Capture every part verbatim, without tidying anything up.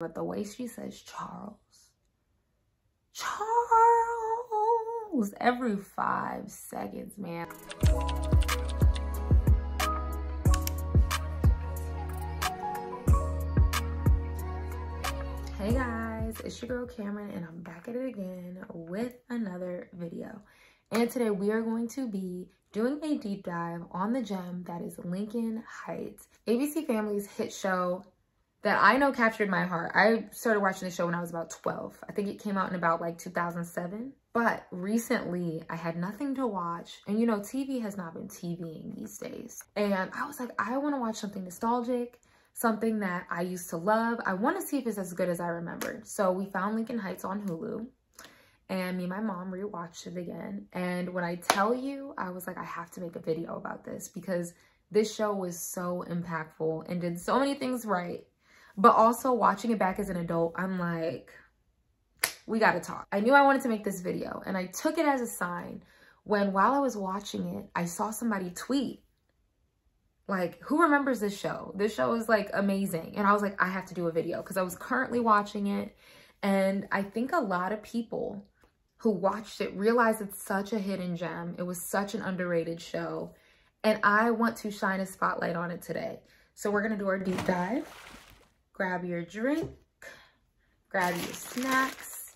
But the way she says Charles, Charles, every five seconds, man. Hey guys, it's your girl Cameron and I'm back at it again with another video. And today we are going to be doing a deep dive on the gem that is Lincoln Heights, A B C Family's hit show that I know captured my heart. I started watching the show when I was about twelve. I think it came out in about like two thousand seven. But recently I had nothing to watch. And you know, T V has not been TVing these days. And I was like, I want to watch something nostalgic, something that I used to love. I want to see if it's as good as I remembered. So we found Lincoln Heights on Hulu. And me and my mom rewatched it again. And when I tell you, I was like, I have to make a video about this because this show was so impactful and did so many things right. But also watching it back as an adult, I'm like, we gotta talk. I knew I wanted to make this video and I took it as a sign when while I was watching it, I saw somebody tweet, like, who remembers this show? This show is like amazing. And I was like, I have to do a video because I was currently watching it. And I think a lot of people who watched it realized it's such a hidden gem. It was such an underrated show. And I want to shine a spotlight on it today. So we're gonna do our deep dive. Grab your drink, grab your snacks.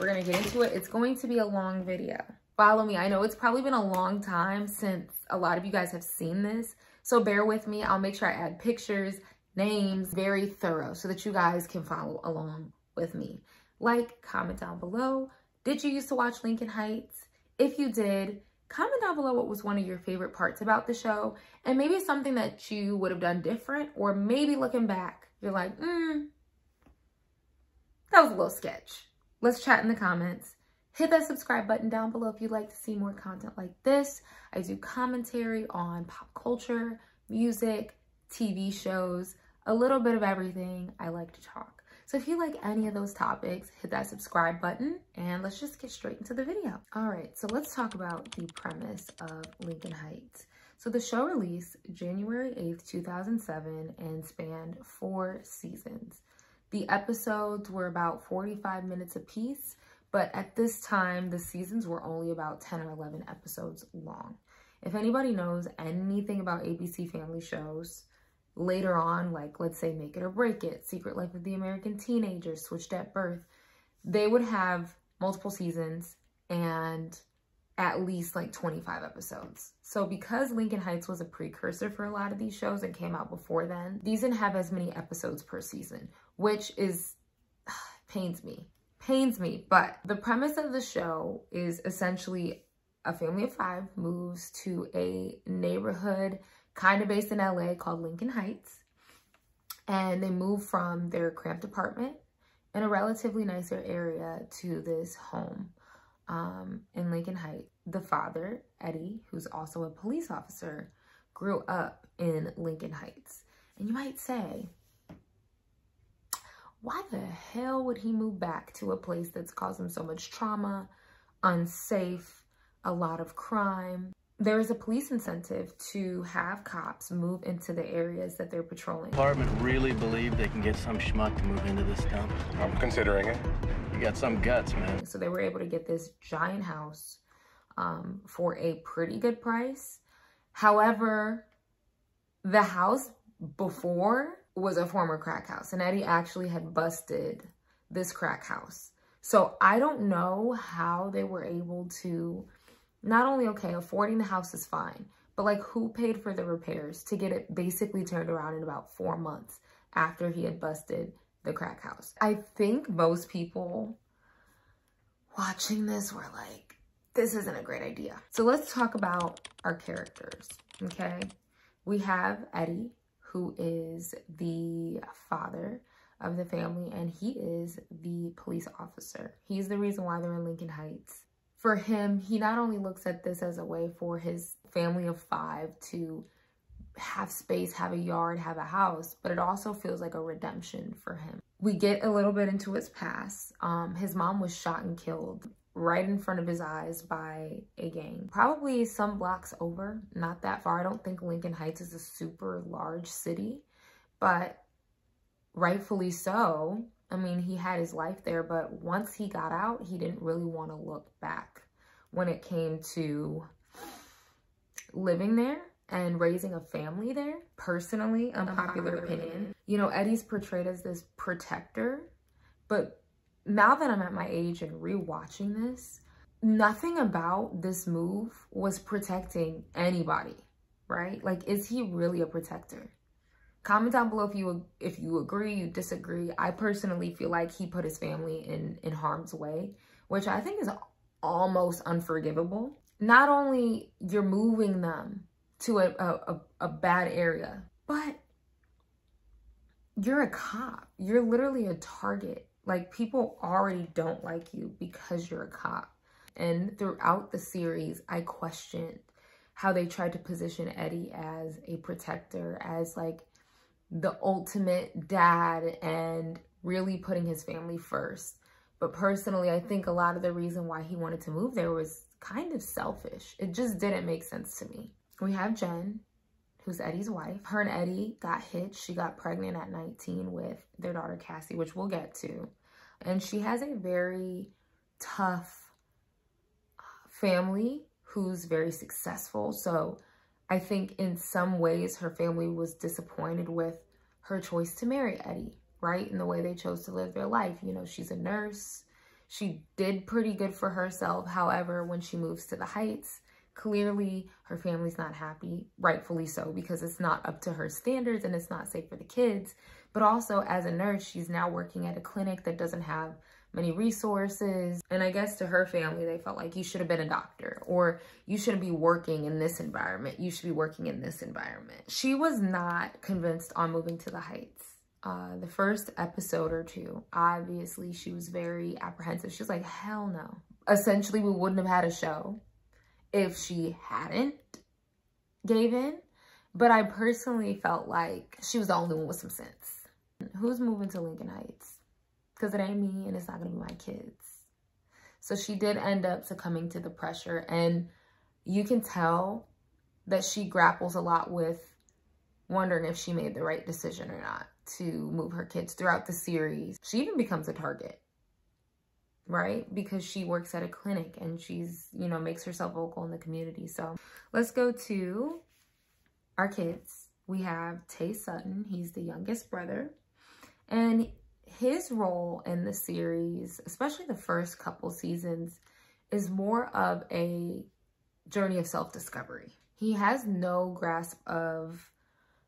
We're gonna get into it. It's going to be a long video. Follow me. I know it's probably been a long time since a lot of you guys have seen this, so bear with me. I'll make sure I add pictures, names, very thorough so that you guys can follow along with me. Like, comment down below. Did you used to watch Lincoln Heights? If you did, comment down below what was one of your favorite parts about the show and maybe something that you would have done different, or maybe looking back, you're like, mm, that was a little sketch. Let's chat in the comments. Hit that subscribe button down below if you'd like to see more content like this. I do commentary on pop culture, music, T V shows, a little bit of everything. I like to talk. So if you like any of those topics, hit that subscribe button and let's just get straight into the video. All right, so let's talk about the premise of Lincoln Heights. So the show released January eighth, two thousand seven and spanned four seasons. The episodes were about forty-five minutes apiece, but at this time, the seasons were only about ten or eleven episodes long. If anybody knows anything about A B C Family shows, later on, like let's say Make It or Break It, Secret Life of the American Teenagers, Switched at Birth, they would have multiple seasons and at least like twenty-five episodes. So because Lincoln Heights was a precursor for a lot of these shows and came out before then, these didn't have as many episodes per season, which is, ugh, pains me, pains me. But the premise of the show is essentially a family of five moves to a neighborhood kind of based in L A called Lincoln Heights. And they move from their cramped apartment in a relatively nicer area to this home um in Lincoln Heights. The father, Eddie, who's also a police officer, grew up in Lincoln Heights. And you might say, why the hell would he move back to a place that's caused him so much trauma, unsafe, a lot of crime? There is a police incentive to have cops move into the areas that they're patrolling. Department really believe they can get some schmuck to move into this dump. I'm considering it. You got some guts, man. So they were able to get this giant house um, for a pretty good price. However, the house before was a former crack house, and Eddie actually had busted this crack house. So I don't know how they were able to, not only, okay, affording the house is fine, but like who paid for the repairs to get it basically turned around in about four months after he had busted the crack house. I think most people watching this were like, this isn't a great idea. So let's talk about our characters, okay? We have Eddie, who is the father of the family, and he is the police officer. He's the reason why they're in Lincoln Heights. For him, he not only looks at this as a way for his family of five to have space, have a yard, have a house, but it also feels like a redemption for him. We get a little bit into his past. Um, his mom was shot and killed right in front of his eyes by a gang, probably some blocks over, not that far. I don't think Lincoln Heights is a super large city, but rightfully so, I mean, he had his life there, but once he got out, he didn't really want to look back when it came to living there and raising a family there. Personally, unpopular opinion. You know, Eddie's portrayed as this protector, but now that I'm at my age and rewatching this, nothing about this move was protecting anybody, right? Like, is he really a protector? Comment down below if you if you agree, you disagree. I personally feel like he put his family in, in harm's way, which I think is almost unforgivable. Not only you're moving them to a, a, a bad area, but you're a cop. You're literally a target. Like, people already don't like you because you're a cop. And throughout the series, I questioned how they tried to position Eddie as a protector, as like the ultimate dad, and really putting his family first. But personally, I think a lot of the reason why he wanted to move there was kind of selfish. It just didn't make sense to me. We have Jen, who's Eddie's wife. Her and Eddie got hitched. She got pregnant at nineteen with their daughter Cassie, which we'll get to. And she has a very tough family who's very successful. So I think in some ways her family was disappointed with her choice to marry Eddie, right? And the way they chose to live their life. You know, she's a nurse. She did pretty good for herself. However, when she moves to the Heights, clearly her family's not happy, rightfully so, because it's not up to her standards and it's not safe for the kids. But also, as a nurse, she's now working at a clinic that doesn't have many resources. And I guess to her family, they felt like, you should have been a doctor, or you shouldn't be working in this environment. You should be working in this environment. She was not convinced on moving to the Heights. Uh, the first episode or two, obviously she was very apprehensive. She was like, hell no. Essentially, we wouldn't have had a show if she hadn't gave in. But I personally felt like she was the only one with some sense. Who's moving to Lincoln Heights? Because it ain't me and it's not going to be my kids. So she did end up succumbing to the pressure. And you can tell that she grapples a lot with wondering if she made the right decision or not to move her kids throughout the series. She even becomes a target, right? Because she works at a clinic and she's, you know, makes herself vocal in the community. So let's go to our kids. We have Tay Sutton. He's the youngest brother. And his role in the series, especially the first couple seasons, is more of a journey of self-discovery. He has no grasp of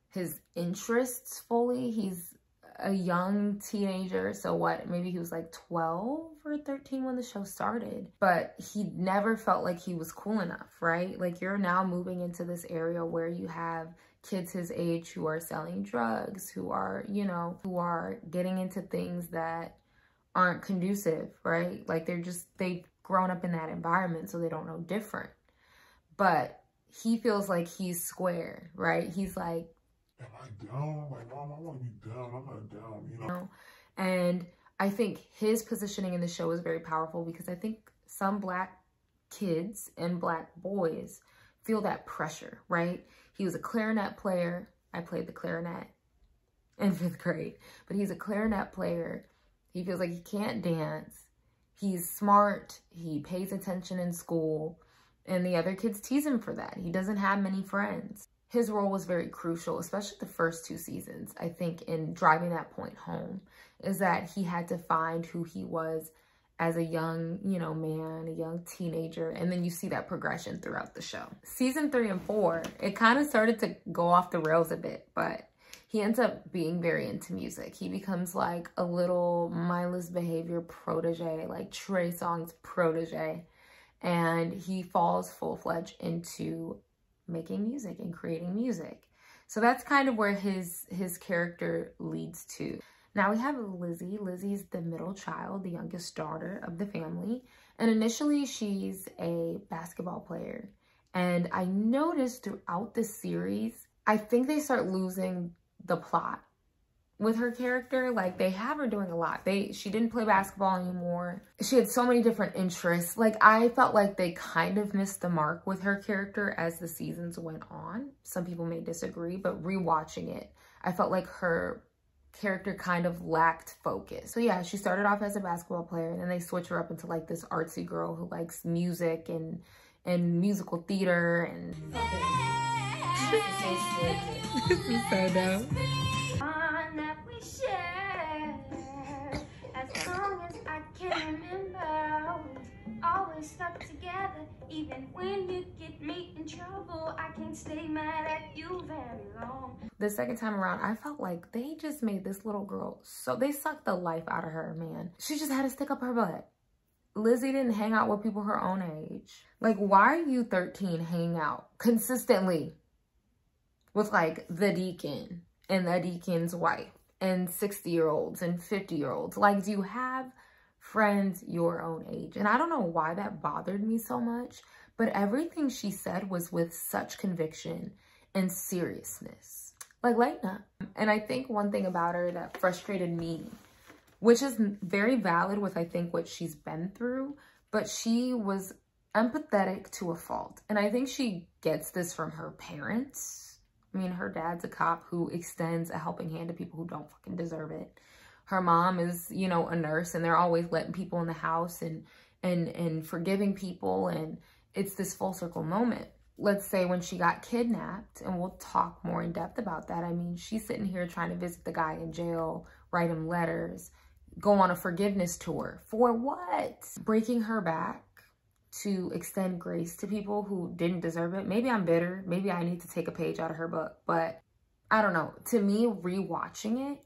his interests fully. He's a young teenager, so what, maybe he was like twelve or thirteen when the show started, but he never felt like he was cool enough, right? Like, you're now moving into this area where you have kids his age who are selling drugs, who are, you know, who are getting into things that aren't conducive, right? Like, they're just, they've grown up in that environment, so they don't know different. But he feels like he's square, right? He's like, am I down? Like, mom, I want to be down. I'm not down, you know? And I think his positioning in the show is very powerful, because I think some Black kids and Black boys feel that pressure, right? He was a clarinet player. I played the clarinet in fifth grade, but he's a clarinet player. He feels like he can't dance. He's smart. He pays attention in school, and the other kids tease him for that. He doesn't have many friends. His role was very crucial, especially the first two seasons, I think, in driving that point home, is that he had to find who he was as a young, you know, man, a young teenager. And then you see that progression throughout the show. Season three and four, it kind of started to go off the rails a bit, but he ends up being very into music. He becomes like a little Mindless Behavior protege, like Trey Songz protege. And he falls full-fledged into making music and creating music. So that's kind of where his his character leads to. Now we have Lizzie. Lizzie's the middle child, the youngest daughter of the family. And initially she's a basketball player. And I noticed throughout the series, I think they start losing the plot with her character. Like, they have her doing a lot. They she didn't play basketball anymore. She had so many different interests. Like, I felt like they kind of missed the mark with her character as the seasons went on. Some people may disagree, but rewatching it, I felt like her character kind of lacked focus. So yeah, she started off as a basketball player, and then they switch her up into like this artsy girl who likes music and and musical theater and as long as I can remember, we always stuck together. Even when you get me in trouble, I can't stay mad at you very long. The second time around, I felt like they just made this little girl so, they sucked the life out of her, man. She just had to stick up her butt. Lizzie didn't hang out with people her own age. Like, why are you thirteen hanging out consistently with like the deacon and the deacon's wife and sixty year olds and fifty year olds? Like, do you have friends your own age? And I don't know why that bothered me so much, but everything she said was with such conviction and seriousness. Like, Layna. And I think one thing about her that frustrated me, which is very valid with, I think, what she's been through, but she was empathetic to a fault. And I think she gets this from her parents. I mean, her dad's a cop who extends a helping hand to people who don't fucking deserve it. Her mom is, you know, a nurse, and they're always letting people in the house and and and forgiving people. And it's this full circle moment. Let's say when she got kidnapped, and we'll talk more in depth about that. I mean, she's sitting here trying to visit the guy in jail, write him letters, go on a forgiveness tour. For what? Breaking her back to extend grace to people who didn't deserve it. Maybe I'm bitter. Maybe I need to take a page out of her book. But I don't know. To me, rewatching it,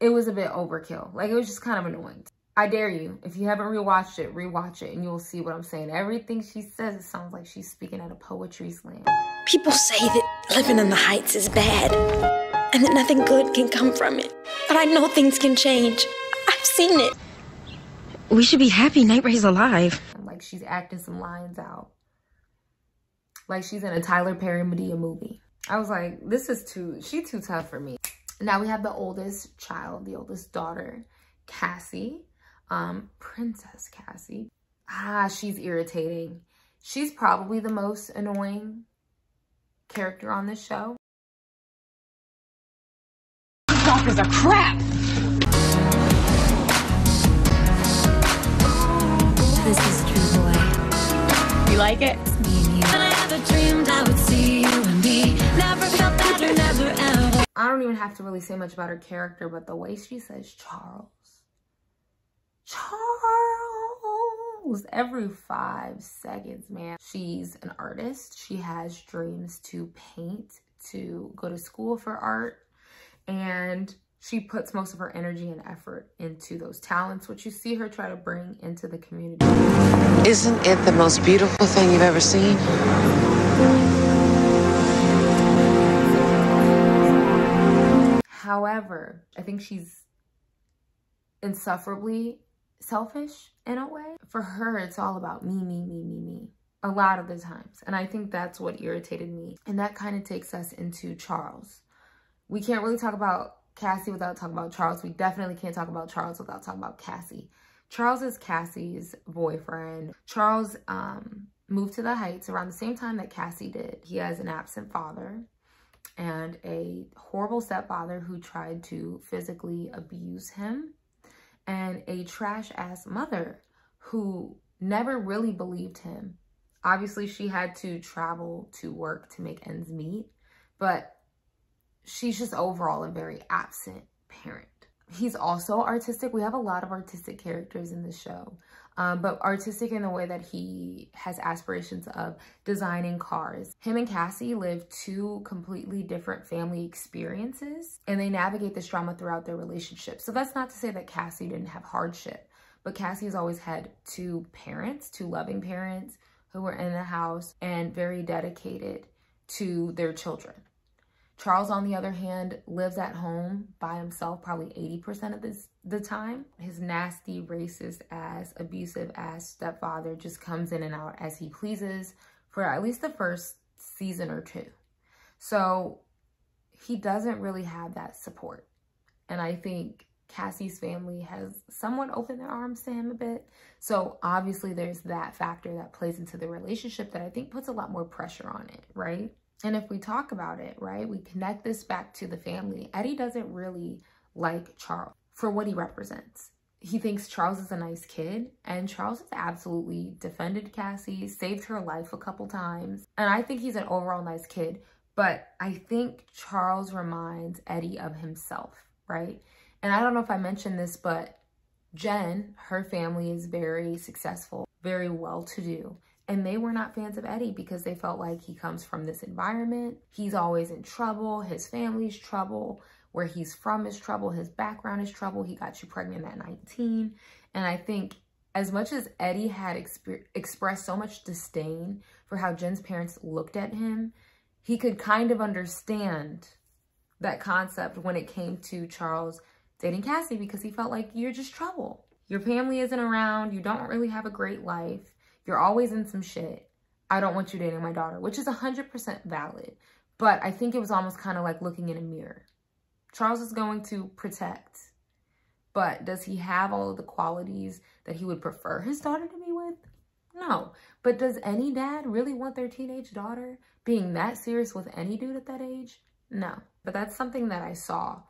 it was a bit overkill. Like, it was just kind of annoying. I dare you, if you haven't rewatched it, rewatch it and you'll see what I'm saying. Everything she says, it sounds like she's speaking at a poetry slam. People say that living in the Heights is bad and that nothing good can come from it. But I know things can change. I've seen it. We should be happy Night Ray's alive. Like, she's acting some lines out. Like she's in a Tyler Perry Medea movie. I was like, this is too, she too tough for me. Now we have the oldest child, the oldest daughter, Cassie, um, Princess Cassie. Ah, she's irritating. She's probably the most annoying character on this show. These doctors are crap! This is true, boy. You like it? It's me and you. And I never dreamed I would see you and me. Never felt better, never ever. I don't even have to really say much about her character, but the way she says Charles. Charles! Every five seconds, man. She's an artist. She has dreams to paint, to go to school for art. And she puts most of her energy and effort into those talents, which you see her try to bring into the community. Isn't it the most beautiful thing you've ever seen? However, I think she's insufferably selfish in a way. For her, it's all about me, me, me, me, me, a lot of the times. And I think that's what irritated me. And that kind of takes us into Charles. We can't really talk about Cassie without talking about Charles. We definitely can't talk about Charles without talking about Cassie. Charles is Cassie's boyfriend. Charles um, moved to the Heights around the same time that Cassie did. He has an absent father and a horrible stepfather who tried to physically abuse him, and a trash-ass mother who never really believed him. Obviously, she had to travel to work to make ends meet, but she's just overall a very absent parent. He's also artistic. We have a lot of artistic characters in the show, um, but artistic in the way that he has aspirations of designing cars. Him and Cassie live two completely different family experiences, and they navigate this drama throughout their relationship. So that's not to say that Cassie didn't have hardship, but Cassie has always had two parents, two loving parents who were in the house and very dedicated to their children. Charles, on the other hand, lives at home by himself probably eighty percent of this, the time. His nasty, racist ass, abusive ass stepfather just comes in and out as he pleases for at least the first season or two. So he doesn't really have that support. And I think Cassie's family has somewhat opened their arms to him a bit. So obviously there's that factor that plays into the relationship that I think puts a lot more pressure on it, right? And if we talk about it, right, we connect this back to the family. Eddie doesn't really like Charles for what he represents. He thinks Charles is a nice kid, and Charles has absolutely defended Cassie, saved her life a couple times. And I think he's an overall nice kid, but I think Charles reminds Eddie of himself, right? And I don't know if I mentioned this, but Jen, her family is very successful, very well-to-do. And they were not fans of Eddie because they felt like he comes from this environment. He's always in trouble. His family's trouble. Where he's from is trouble. His background is trouble. He got you pregnant at nineteen. And I think as much as Eddie had exp- expressed so much disdain for how Jen's parents looked at him, he could kind of understand that concept when it came to Charles dating Cassie, because he felt like you're just trouble. Your family isn't around. You don't really have a great life. You're always in some shit. I don't want you dating my daughter, which is one hundred percent valid. But I think it was almost kind of like looking in a mirror. Charles is going to protect, but does he have all of the qualities that he would prefer his daughter to be with? No. But does any dad really want their teenage daughter being that serious with any dude at that age? No. But that's something that I saw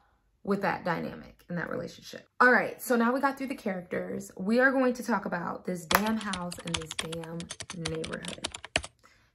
with that dynamic in that relationship. All right, so now we got through the characters. We are going to talk about this damn house and this damn neighborhood.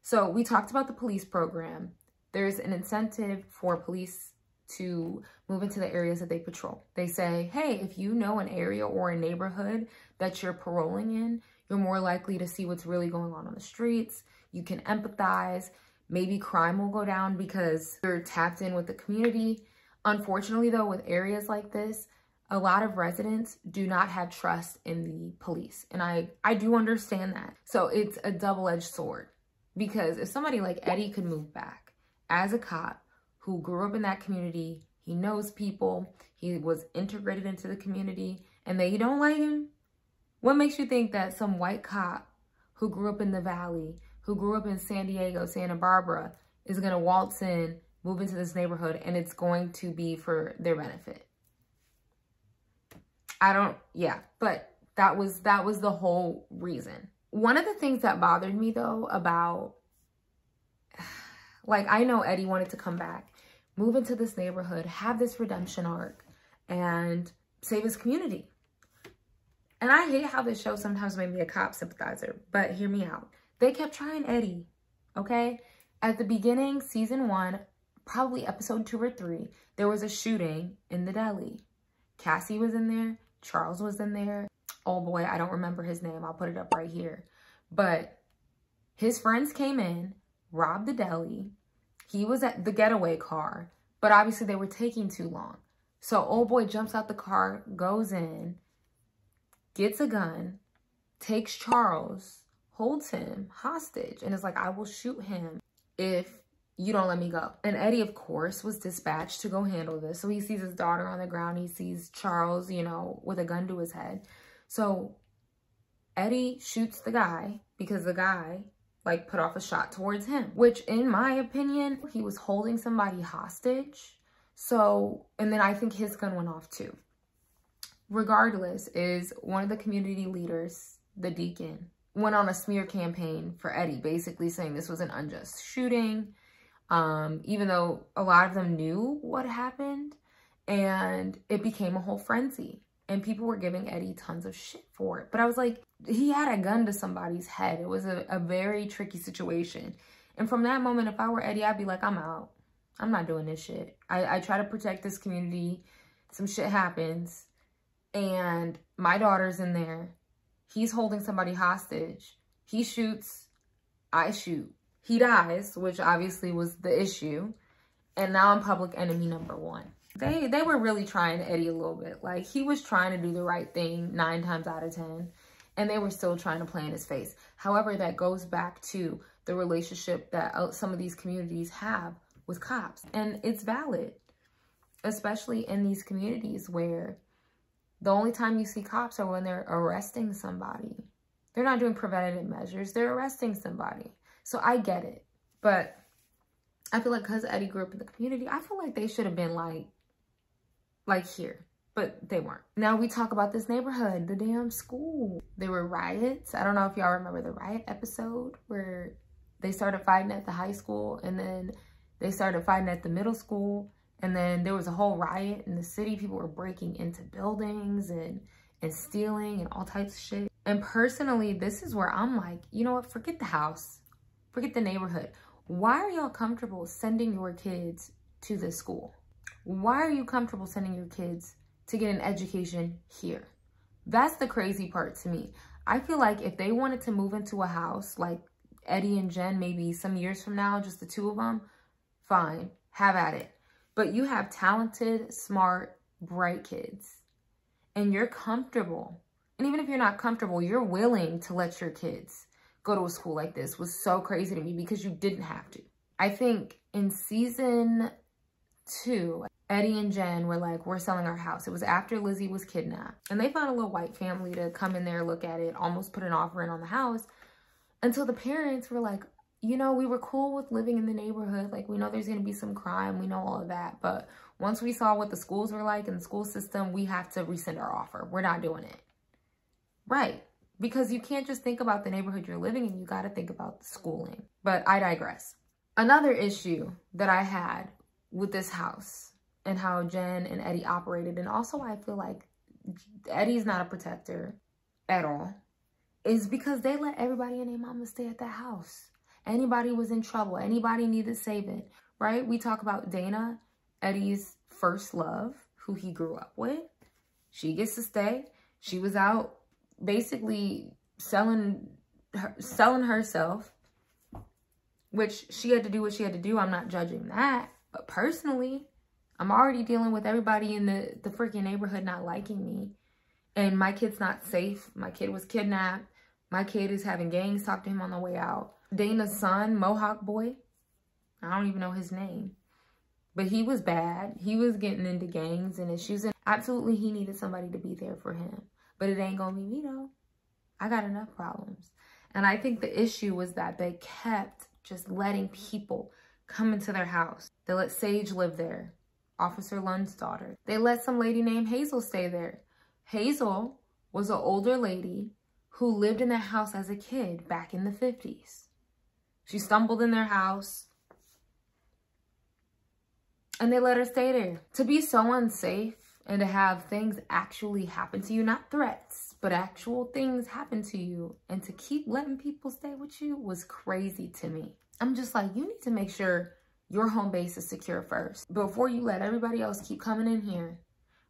So we talked about the police program. There's an incentive for police to move into the areas that they patrol. They say, hey, if you know an area or a neighborhood that you're paroling in, you're more likely to see what's really going on on the streets. You can empathize. Maybe crime will go down because you're tapped in with the community. Unfortunately, though, with areas like this, a lot of residents do not have trust in the police. And I, I do understand that. So it's a double-edged sword, because if somebody like Eddie could move back as a cop who grew up in that community, he knows people, he was integrated into the community, and they don't like him, what makes you think that some white cop who grew up in the Valley, who grew up in San Diego, Santa Barbara, is gonna waltz in, move into this neighborhood, and it's going to be for their benefit? I don't, yeah, but that was, that was the whole reason. One of the things that bothered me, though, about, like, I know Eddie wanted to come back, move into this neighborhood, have this redemption arc, and save his community. And I hate how this show sometimes made me a cop sympathizer, but hear me out. They kept trying Eddie, okay? At the beginning, season one, probably episode two or three, there was a shooting in the deli. Cassie was in there. Charles was in there. Oh boy, I don't remember his name. I'll put it up right here. But his friends came in, robbed the deli. He was at the getaway car, but obviously they were taking too long. So old boy jumps out the car, goes in, gets a gun, takes Charles, holds him hostage, and is like, I will shoot him if you don't let me go. And Eddie, of course, was dispatched to go handle this. So he sees his daughter on the ground. He sees Charles, you know, with a gun to his head. So Eddie shoots the guy because the guy, like, put off a shot towards him, which, in my opinion, he was holding somebody hostage. So, and then I think his gun went off too. Regardless, is one of the community leaders, the deacon, went on a smear campaign for Eddie, basically saying this was an unjust shooting. Um, even though a lot of them knew what happened, and it became a whole frenzy, and people were giving Eddie tons of shit for it. But I was like, he had a gun to somebody's head. It was a, a very tricky situation. And from that moment, if I were Eddie, I'd be like, I'm out. I'm not doing this shit. I, I try to protect this community. Some shit happens, and my daughter's in there. He's holding somebody hostage. He shoots, I shoot. He dies, which obviously was the issue. And now I'm public enemy number one. They they were really trying Eddie a little bit. Like, he was trying to do the right thing nine times out of ten. And they were still trying to play in his face. However, that goes back to the relationship that some of these communities have with cops. And it's valid, especially in these communities where the only time you see cops are when they're arresting somebody. They're not doing preventative measures. They're arresting somebody. So I get it, but I feel like because Eddie grew up in the community, I feel like they should have been like, like here, but they weren't. Now we talk about this neighborhood, the damn school. There were riots. I don't know if y'all remember the riot episode where they started fighting at the high school, and then They started fighting at the middle school, and then there was a whole riot in the city. People were breaking into buildings and, and stealing and all types of shit. And personally, this is where I'm like, you know what? Forget the house. Forget the neighborhood. Why are y'all comfortable sending your kids to this school? Why are you comfortable sending your kids to get an education here? That's the crazy part to me. I feel like if they wanted to move into a house, like Eddie and Jen, maybe some years from now, just the two of them, fine, have at it. But you have talented, smart, bright kids, and you're comfortable. And even if you're not comfortable, you're willing to let your kids go to a school like this. It was so crazy to me because you didn't have to. I think in season two, Eddie and Jen were like, we're selling our house. It was after Lizzie was kidnapped. And they found a little white family to come in there, look at it, almost put an offer in on the house. Until the parents were like, you know, we were cool with living in the neighborhood. Like, we know there's going to be some crime. We know all of that. But once we saw what the schools were like and the school system, we have to rescind our offer. We're not doing it. Right. Because you can't just think about the neighborhood you're living in. You got to think about the schooling. But I digress. Another issue that I had with this house and how Jen and Eddie operated, and also I feel like Eddie's not a protector at all, is because they let everybody and their mama stay at that house. Anybody was in trouble. Anybody needed saving, right? We talk about Dana, Eddie's first love, who he grew up with. She gets to stay. She was out basically selling, her, selling herself, which she had to do what she had to do. I'm not judging that. But personally, I'm already dealing with everybody in the, the freaking neighborhood not liking me. And my kid's not safe. My kid was kidnapped. My kid is having gangs talk to him on the way out. Dana's son, Mohawk boy, I don't even know his name, but he was bad. He was getting into gangs and issues. And absolutely, he needed somebody to be there for him. But it ain't gonna be me though. I got enough problems. And I think the issue was that they kept just letting people come into their house. They let Sage live there, Officer Lund's daughter. They let some lady named Hazel stay there. Hazel was an older lady who lived in that house as a kid back in the fifties. She stumbled in their house and they let her stay there. To be so unsafe and to have things actually happen to you, not threats, but actual things happen to you, and to keep letting people stay with you was crazy to me. I'm just like, you need to make sure your home base is secure first before you let everybody else keep coming in here,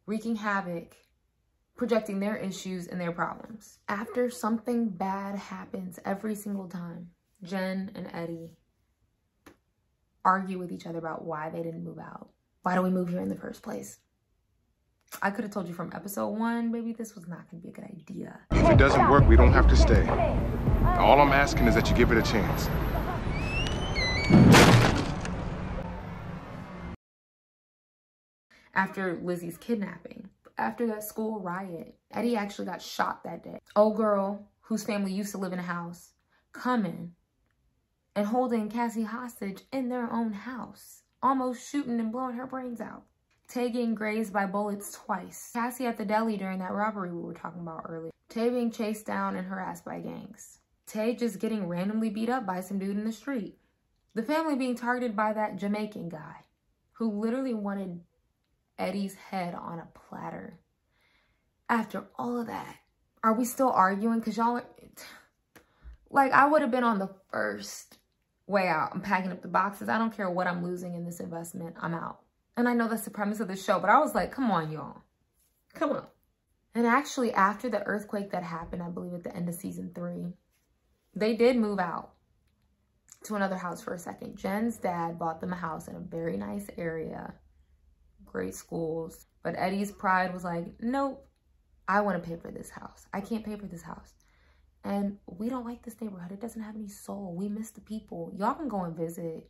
wreaking havoc, projecting their issues and their problems. After something bad happens every single time, Jen and Eddie argue with each other about why they didn't move out. Why do we move here in the first place? I could have told you from episode one, baby, this was not going to be a good idea. If it doesn't work, we don't have to stay. All I'm asking is that you give it a chance. After Lizzie's kidnapping, after that school riot, Eddie actually got shot that day. Old girl, whose family used to live in a house, coming and holding Cassie hostage in their own house, almost shooting and blowing her brains out. Tay getting grazed by bullets twice. Cassie at the deli during that robbery we were talking about earlier. Tay being chased down and harassed by gangs. Tay just getting randomly beat up by some dude in the street. The family being targeted by that Jamaican guy who literally wanted Eddie's head on a platter. After all of that, are we still arguing? Because y'all are... Like, I would have been on the first way out. I'm packing up the boxes. I don't care what I'm losing in this investment. I'm out. And I know that's the premise of the show, but I was like, come on, y'all. Come on. And actually, after the earthquake that happened, I believe at the end of season three, they did move out to another house for a second. Jen's dad bought them a house in a very nice area, great schools. But Eddie's pride was like, nope, I want to pay for this house. I can't pay for this house. And we don't like this neighborhood. It doesn't have any soul. We miss the people. Y'all can go and visit.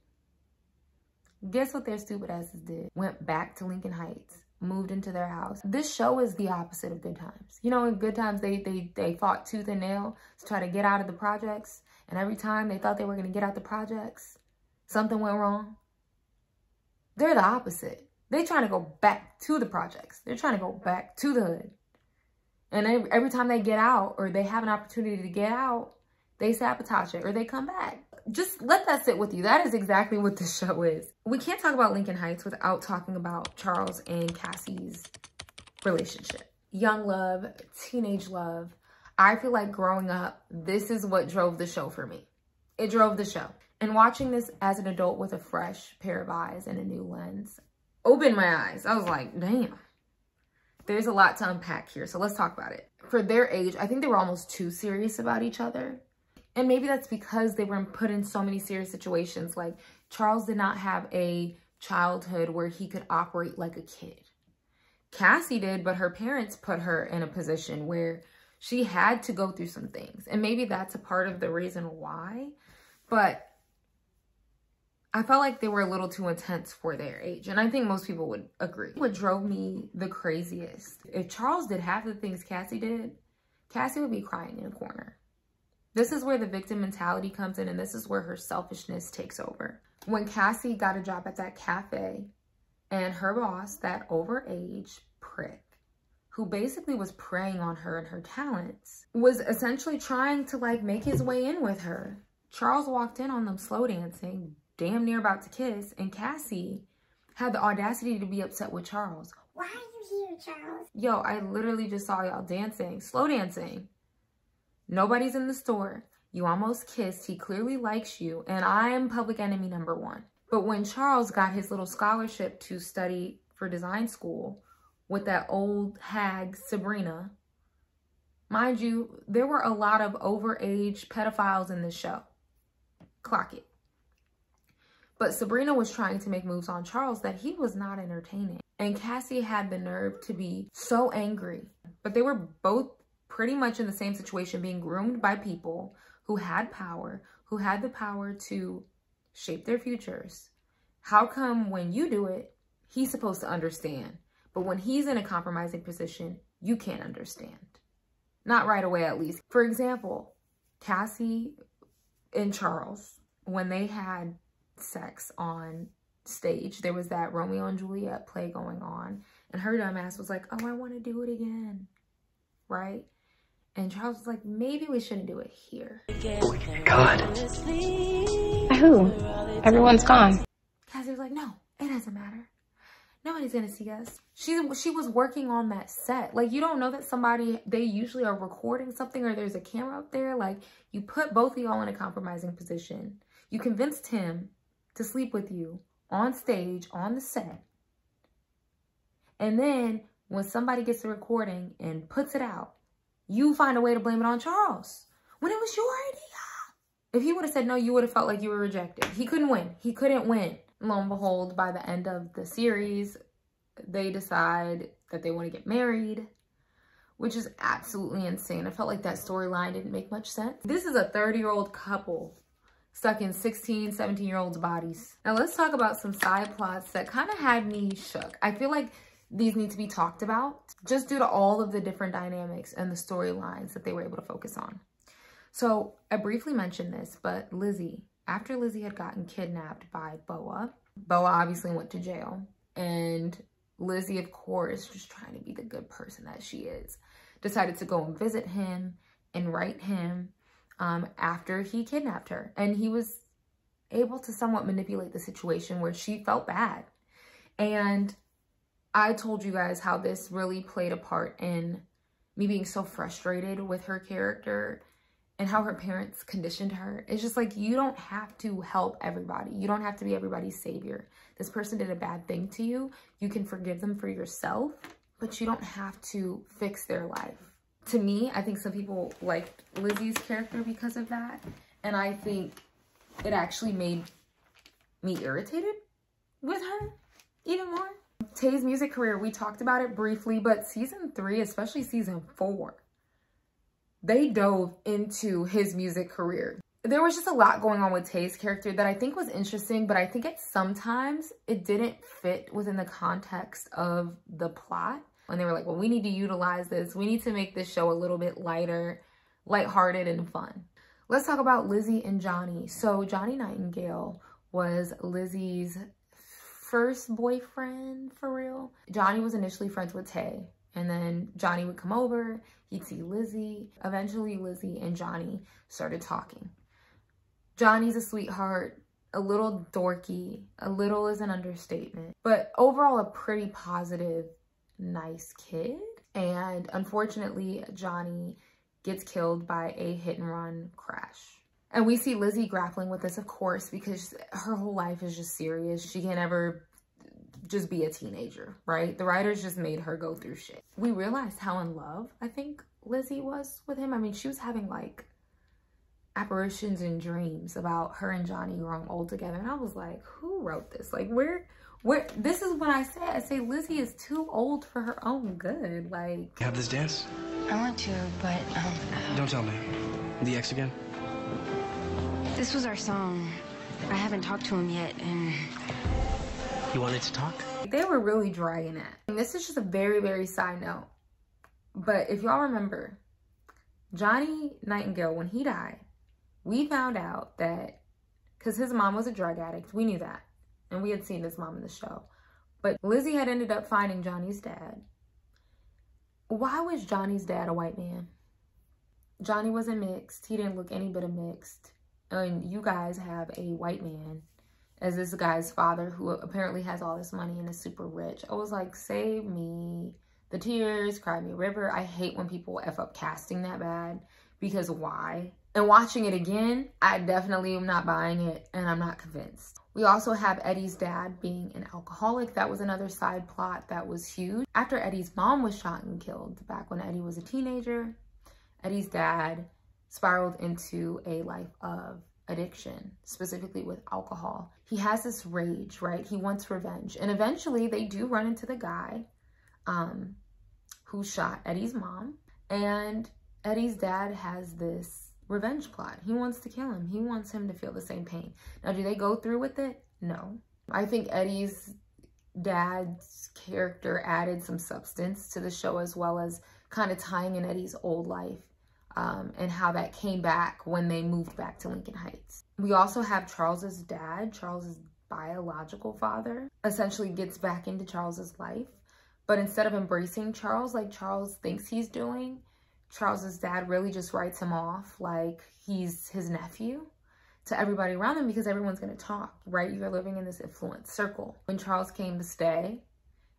Guess what their stupid asses did? Went back to Lincoln Heights, moved into their house. This show is the opposite of Good Times. You know, in Good Times, they they they fought tooth and nail to try to get out of the projects. And every time they thought they were going to get out the projects, something went wrong. They're the opposite. They're trying to go back to the projects. They're trying to go back to the hood. And every time they get out, or they have an opportunity to get out, they sabotage it, or they come back. Just let that sit with you. That is exactly what this show is. We can't talk about Lincoln Heights without talking about Charles and Cassie's relationship. Young love, teenage love. I feel like growing up, this is what drove the show for me. It drove the show. And watching this as an adult with a fresh pair of eyes and a new lens opened my eyes. I was like, damn, there's a lot to unpack here. So let's talk about it. For their age, I think they were almost too serious about each other. And maybe that's because they were put in so many serious situations. Like, Charles did not have a childhood where he could operate like a kid. Cassie did, but her parents put her in a position where she had to go through some things. And maybe that's a part of the reason why. But I felt like they were a little too intense for their age. And I think most people would agree. What drove me the craziest, if Charles did half the things Cassie did, Cassie would be crying in a corner. This is where the victim mentality comes in, and this is where her selfishness takes over. When Cassie got a job at that cafe and her boss, that overage prick, who basically was preying on her and her talents, was essentially trying to like make his way in with her. Charles walked in on them slow dancing, damn near about to kiss, and Cassie had the audacity to be upset with Charles. Why are you here, Charles? Yo, I literally just saw y'all dancing, slow dancing. Nobody's in the store. You almost kissed. He clearly likes you. And I am public enemy number one. But when Charles got his little scholarship to study for design school with that old hag, Sabrina, mind you, there were a lot of overage pedophiles in this show. Clock it. But Sabrina was trying to make moves on Charles that he was not entertaining. And Cassie had the nerve to be so angry. But they were both pretty much in the same situation, being groomed by people who had power, who had the power to shape their futures. How come when you do it, he's supposed to understand, but when he's in a compromising position, you can't understand? Not right away, at least. For example, Cassie and Charles, when they had sex on stage, there was that Romeo and Juliet play going on, and her dumbass was like, oh, I want to do it again, right? And Charles was like, maybe we shouldn't do it here. Oh, God. Who? Everyone's gone. Cassie was like, no, it doesn't matter. Nobody's going to see us. She, she was working on that set. Like, you don't know that somebody, they usually are recording something or there's a camera up there. Like, you put both of y'all in a compromising position. You convinced him to sleep with you on stage, on the set. And then when somebody gets the recording and puts it out, you find a way to blame it on Charles when it was your idea. If he would have said no, you would have felt like you were rejected. He couldn't win. He couldn't win. Lo and behold, by the end of the series, they decide that they want to get married, which is absolutely insane. I felt like that storyline didn't make much sense. This is a thirty-year-old couple stuck in sixteen, seventeen-year-olds' bodies. Now let's talk about some side plots that kind of had me shook. I feel like these need to be talked about just due to all of the different dynamics and the storylines that they were able to focus on. So I briefly mentioned this, but Lizzie, after Lizzie had gotten kidnapped by Boa, Boa obviously went to jail. And Lizzie, of course, just trying to be the good person that she is, decided to go and visit him and write him um, after he kidnapped her. And he was able to somewhat manipulate the situation where she felt bad. And I told you guys how this really played a part in me being so frustrated with her character and how her parents conditioned her. It's just like, you don't have to help everybody. You don't have to be everybody's savior. This person did a bad thing to you. You can forgive them for yourself, but you don't have to fix their life. To me, I think some people liked Lizzie's character because of that. And I think it actually made me irritated with her even more. Tay's music career, we talked about it briefly, but season three, especially season four, they dove into his music career. There was just a lot going on with Tay's character that I think was interesting, but I think it sometimes it didn't fit within the context of the plot. And they were like, well, we need to utilize this. We need to make this show a little bit lighter, lighthearted, and fun. Let's talk about Lizzie and Johnny. So Johnny Nightingale was Lizzie's first boyfriend, for real. Johnny was initially friends with Tay, and then Johnny would come over. He'd see Lizzie. Eventually, Lizzie and Johnny started talking. Johnny's a sweetheart, a little dorky. A little is an understatement, but overall a pretty positive, nice kid. And unfortunately, Johnny gets killed by a hit and run crash. And we see Lizzie grappling with this, of course, because her whole life is just serious. She can't ever just be a teenager, right? The writers just made her go through shit. We realized how in love, I think, Lizzie was with him. I mean, she was having like apparitions and dreams about her and Johnny growing old together. And I was like, who wrote this? Like, where, where, this is what I said. I say, Lizzie is too old for her own good. Like, have this dance? I want to, but, um. Don't tell me. The ex again? This was our song. I haven't talked to him yet, and... You wanted to talk? They were really dragging it. And this is just a very, very side note. But if y'all remember, Johnny Nightingale, when he died, we found out that, because his mom was a drug addict, we knew that. And we had seen his mom in the show. But Lizzie had ended up finding Johnny's dad. Why was Johnny's dad a white man? Johnny wasn't mixed. He didn't look any bit of mixed. And you guys have a white man as this guy's father who apparently has all this money and is super rich. I was like, save me the tears, cry me a river. I hate when people F up casting that bad, because why? And watching it again, I definitely am not buying it, and I'm not convinced. We also have Eddie's dad being an alcoholic. That was another side plot that was huge. After Eddie's mom was shot and killed, back when Eddie was a teenager, Eddie's dad spiraled into a life of addiction, specifically with alcohol. He has this rage, right? He wants revenge. And eventually they do run into the guy um, who shot Eddie's mom. And Eddie's dad has this revenge plot. He wants to kill him. He wants him to feel the same pain. Now, do they go through with it? No. I think Eddie's dad's character added some substance to the show, as well as kind of tying in Eddie's old life um, and how that came back when they moved back to Lincoln Heights. We also have Charles's dad, Charles's biological father, essentially gets back into Charles's life. But instead of embracing Charles like Charles thinks he's doing, Charles's dad really just writes him off like he's his nephew to everybody around him, because everyone's going to talk, right? You're living in this influence circle. When Charles came to stay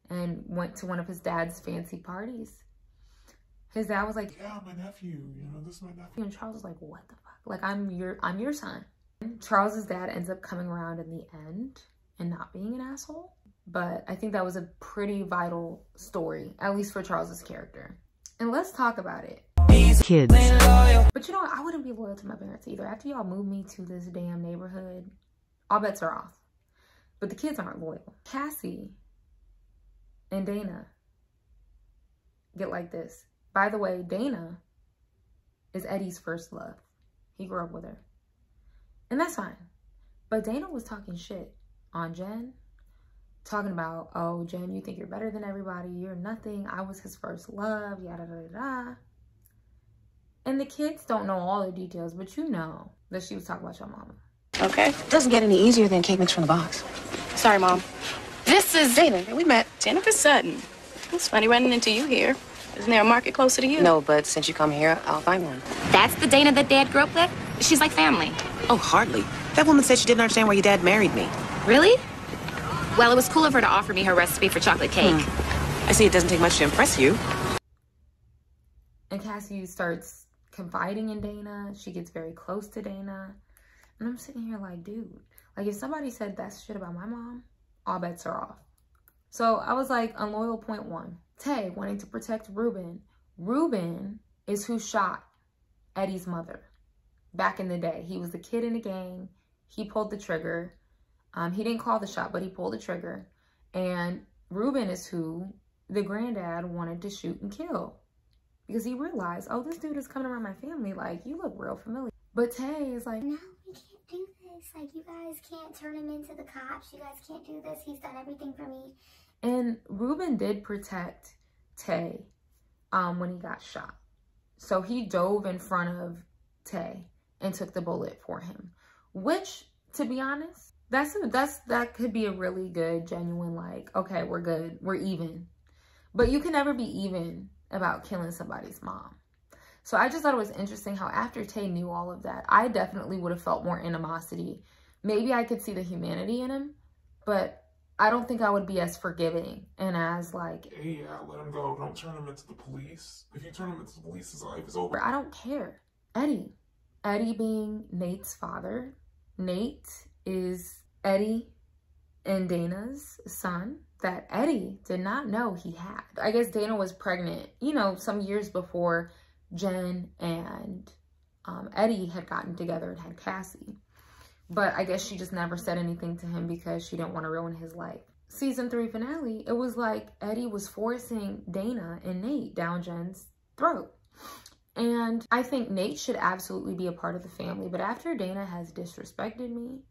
and went to one of his dad's fancy parties, his dad was like, yeah, my nephew, you know, this is my nephew. And Charles was like, what the fuck? Like, I'm your, I'm your son. Charles's dad ends up coming around in the end and not being an asshole. But I think that was a pretty vital story, at least for Charles's character. And let's talk about it. These kids. But you know what? I wouldn't be loyal to my parents either. After y'all moved me to this damn neighborhood, all bets are off. But the kids aren't loyal. Cassie and Dana get like this. By the way, Dana is Eddie's first love. He grew up with her. And that's fine. But Dana was talking shit on Jen. Talking about, oh, Jen, you think you're better than everybody. You're nothing. I was his first love, yada, yada, yada. And the kids don't know all the details, but you know that she was talking about your mama. Okay. It doesn't get any easier than cake mix from the box. Sorry, Mom. This is Dana. We met Jennifer Sutton. It's funny running into you here. Isn't there a market closer to you? No, but since you come here, I'll find one. That's the Dana that Dad grew up with? She's like family. Oh, hardly. That woman said she didn't understand why your dad married me. Really? Well, it was cool of her to offer me her recipe for chocolate cake. Hmm. I see it doesn't take much to impress you. And Cassie starts confiding in Dana. She gets very close to Dana. And I'm sitting here like, dude, like if somebody said that shit about my mom, all bets are off. So I was like, unloyal point one. Tay wanting to protect Reuben. Reuben is who shot Eddie's mother back in the day. He was the kid in the gang. He pulled the trigger. Um, he didn't call the shot, but he pulled the trigger. And Reuben is who the granddad wanted to shoot and kill, because he realized, oh, this dude is coming around my family. Like, you look real familiar. But Tay is like, no, we can't do this. Like, you guys can't turn him into the cops. You guys can't do this. He's done everything for me. And Reuben did protect Tay um, when he got shot. So he dove in front of Tay and took the bullet for him, which, to be honest, That's, that's, that could be a really good, genuine, like, okay, we're good, we're even. But you can never be even about killing somebody's mom. So I just thought it was interesting how after Tay knew all of that, I definitely would have felt more animosity. Maybe I could see the humanity in him, but I don't think I would be as forgiving and as like, yeah, let him go. Don't turn him into the police. If you turn him into the police, his life is over. I don't care. Eddie. Eddie being Nate's father. Nate is Eddie and Dana's son that Eddie did not know he had. I guess Dana was pregnant, you know, some years before Jen and um, Eddie had gotten together and had Cassie. But I guess she just never said anything to him because she didn't want to ruin his life. Season three finale, it was like Eddie was forcing Dana and Nate down Jen's throat. And I think Nate should absolutely be a part of the family. But after Dana has disrespected me,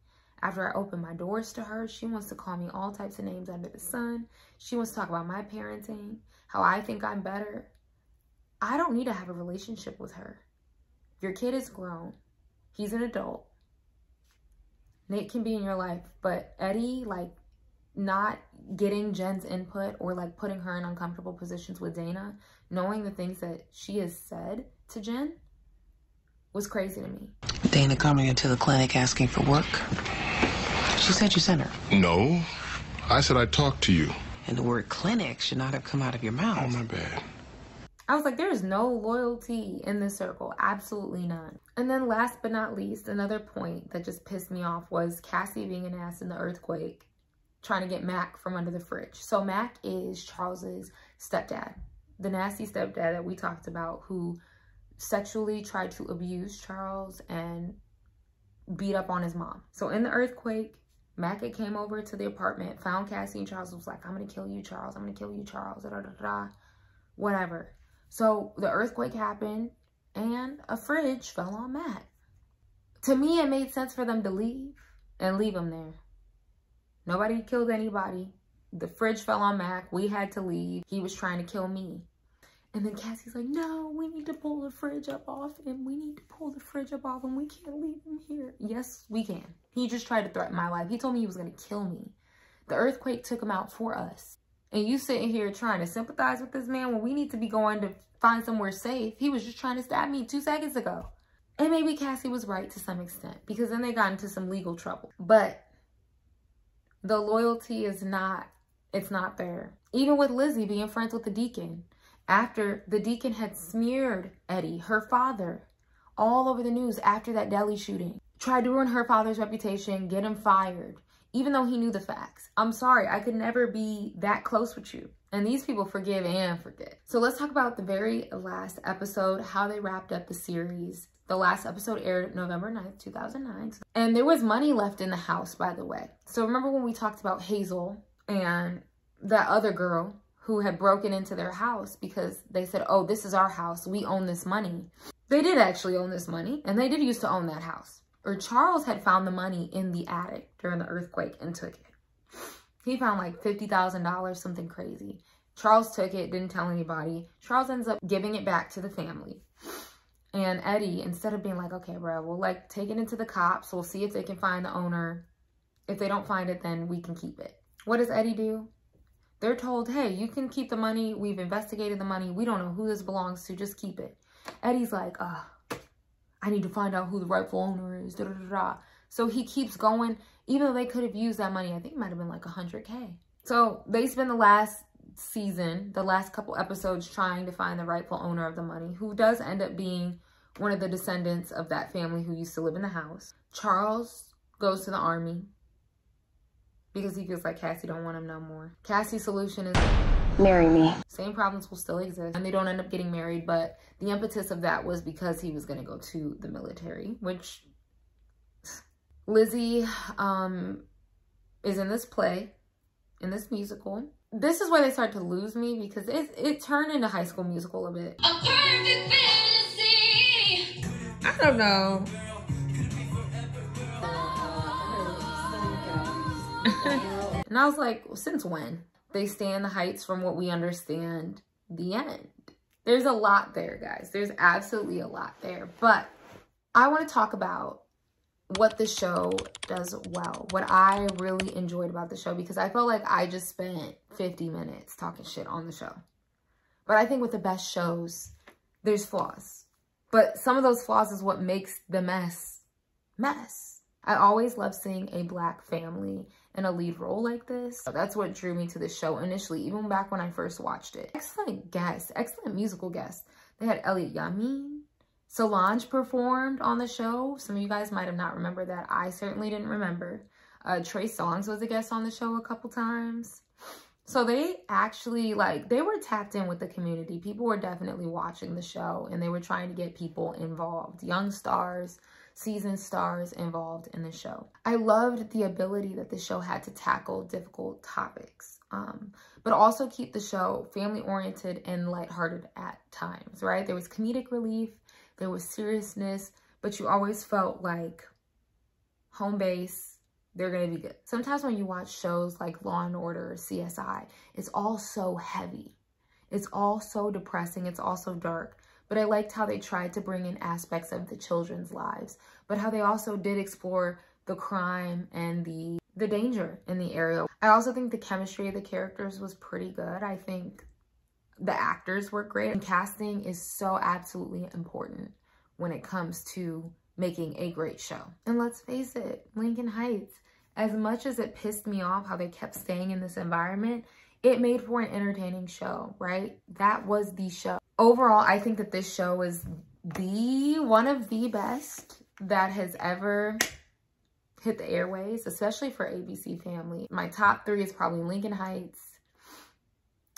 after I open my doors to her, she wants to call me all types of names under the sun. She wants to talk about my parenting, how I think I'm better. I don't need to have a relationship with her. Your kid is grown. He's an adult. Nate can be in your life, but Eddie, like, not getting Jen's input or, like, putting her in uncomfortable positions with Dana, knowing the things that she has said to Jen, was crazy to me. Dana coming into the clinic asking for work. She said you sent her. No. I said I talked to you. And the word clinic should not have come out of your mouth. Oh, my bad. I was like, there is no loyalty in this circle. Absolutely none. And then last but not least, another point that just pissed me off was Cassie being an ass in the earthquake, trying to get Mac from under the fridge. So Mac is Charles's stepdad, the nasty stepdad that we talked about, who sexually tried to abuse Charles and beat up on his mom. So in the earthquake, Mac had came over to the apartment, found Cassie, and Charles was like, I'm going to kill you, Charles. I'm going to kill you, Charles, da da da da, whatever. So the earthquake happened and a fridge fell on Matt. To me, it made sense for them to leave and leave him there. Nobody killed anybody. The fridge fell on Mac. We had to leave. He was trying to kill me. And then Cassie's like, no, we need to pull the fridge up off him. We need to pull the fridge up off him. We can't leave him here. Yes, we can. He just tried to threaten my life. He told me he was going to kill me. The earthquake took him out for us. And you sitting here trying to sympathize with this man when we need to be going to find somewhere safe. He was just trying to stab me two seconds ago. And maybe Cassie was right to some extent, because then they got into some legal trouble. But the loyalty is not, it's not there. Even with Lizzie being friends with the deacon, after the deacon had smeared Eddie, her father, all over the news after that deli shooting, tried to ruin her father's reputation, get him fired. Even though he knew the facts. I'm sorry, I could never be that close with you. And these people forgive and forget. So let's talk about the very last episode, how they wrapped up the series. The last episode aired November ninth, two thousand nine. And there was money left in the house, by the way. So remember when we talked about Hazel and that other girl who had broken into their house because they said, oh, this is our house, we own this money. They did actually own this money, and they did used to own that house. Or Charles had found the money in the attic during the earthquake and took it. He found like fifty thousand dollars, something crazy. Charles took it, didn't tell anybody. Charles ends up giving it back to the family. And Eddie, instead of being like, okay, bro, we'll like take it into the cops. We'll see if they can find the owner. If they don't find it, then we can keep it. What does Eddie do? They're told, hey, you can keep the money. We've investigated the money. We don't know who this belongs to. Just keep it. Eddie's like, ah. Oh, I need to find out who the rightful owner is, da, da, da, da. So he keeps going, even though they could have used that money. I think it might have been like a hundred K. So they spend the last season, the last couple episodes, trying to find the rightful owner of the money, who does end up being one of the descendants of that family who used to live in the house. Charles goes to the army because he feels like Cassie don't want him no more. Cassie's solution is marry me. Same problems will still exist, and they don't end up getting married, but the impetus of that was because he was going to go to the military, which Lizzie um, is in this play, in this musical. This is where they start to lose me, because it, it turned into High School Musical a bit. A perfect fantasy. I don't know. And I was like, well, since when? They stay in the heights from what we understand, the end. There's a lot there, guys. There's absolutely a lot there. But I want to talk about what the show does well, what I really enjoyed about the show, because I felt like I just spent fifty minutes talking shit on the show. But I think with the best shows, there's flaws. But some of those flaws is what makes the mess mess. I always love seeing a Black family in a lead role like this. That's what drew me to the show initially, even back when I first watched it. Excellent guests, excellent musical guests. They had Elliot Yamin. Solange performed on the show. Some of you guys might have not remembered that. I certainly didn't remember. Uh, Trey Songz was a guest on the show a couple times. So they actually, like, they were tapped in with the community. People were definitely watching the show, and they were trying to get people involved. Young stars, seasoned stars involved in the show. I loved the ability that the show had to tackle difficult topics, um, but also keep the show family-oriented and lighthearted at times, right? There was comedic relief, there was seriousness, but you always felt like home base, they're gonna be good. Sometimes when you watch shows like Law and Order or C S I, it's all so heavy. It's all so depressing, it's all so dark. But I liked how they tried to bring in aspects of the children's lives, but how they also did explore the crime and the, the danger in the area. I also think the chemistry of the characters was pretty good. I think the actors were great, and casting is so absolutely important when it comes to making a great show. And let's face it, Lincoln Heights, as much as it pissed me off how they kept staying in this environment, it made for an entertaining show, right? That was the show. Overall, I think that this show is the one of the best that has ever hit the airways, especially for A B C Family. My top three is probably Lincoln Heights,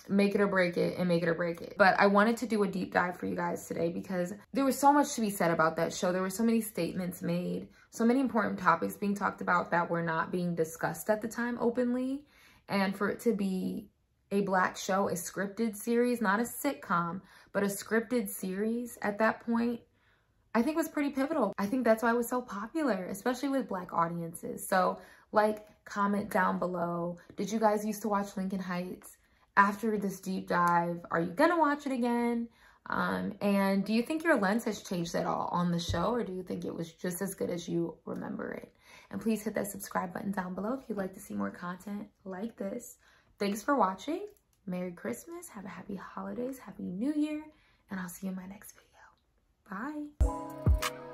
Make It or Break It, and Make It or Break It. But I wanted to do a deep dive for you guys today because there was so much to be said about that show. There were so many statements made, so many important topics being talked about that were not being discussed at the time openly. And for it to be a Black show, a scripted series, not a sitcom, but a scripted series at that point, I think was pretty pivotal. I think that's why it was so popular, especially with Black audiences. So like, comment down below. Did you guys used to watch Lincoln Heights? After this deep dive, are you gonna watch it again? Um, and do you think your lens has changed at all on the show, or do you think it was just as good as you remember it? And please hit that subscribe button down below if you'd like to see more content like this. Thanks for watching. Merry Christmas. Have a happy holidays. Happy New Year. And I'll see you in my next video. Bye.